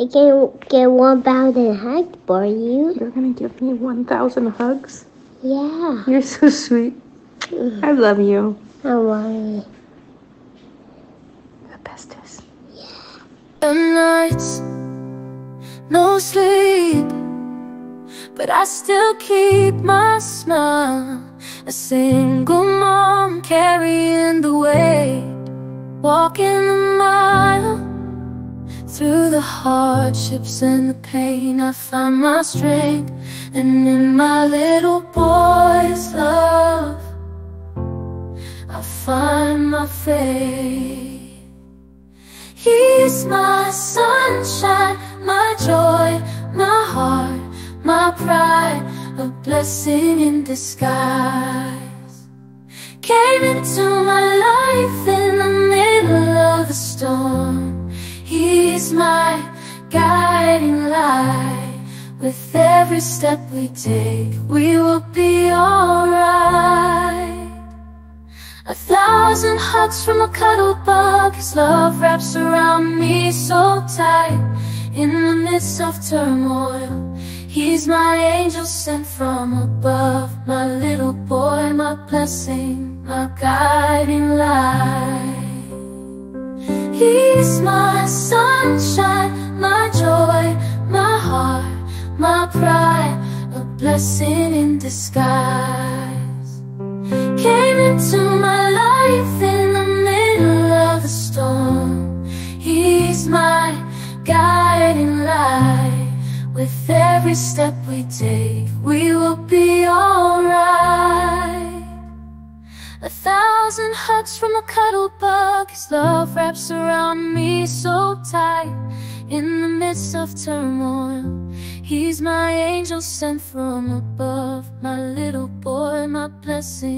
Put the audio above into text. I can't get 1,000 hugs for you. You're going to give me 1,000 hugs? Yeah. You're so sweet. I love you. I love you. The bestest. Yeah. Some nights, no sleep, but I still keep my smile. A single mom carrying the weight, walking a mile. Through the hardships and the pain, I find my strength, and in my little boy's love, I find my faith. He's my sunshine, my joy, my heart, my pride, a blessing in disguise. Came into my life in the middle of the storm. He's my guiding light. With every step we take, we will be alright. 1,000 hugs from a cuddle bug. His love wraps around me so tight. In the midst of turmoil, he's my angel sent from above. My little boy, my blessing, my guiding light. He's my sunshine, my joy, my heart, my pride, a blessing in disguise. Came into my life in the middle of the storm. He's my guiding light. With every step we take, we will be alright. 1,000 hugs from a cuddle bug. His love wraps around me so tight. In the midst of turmoil, he's my angel sent from above. My little boy, my blessing.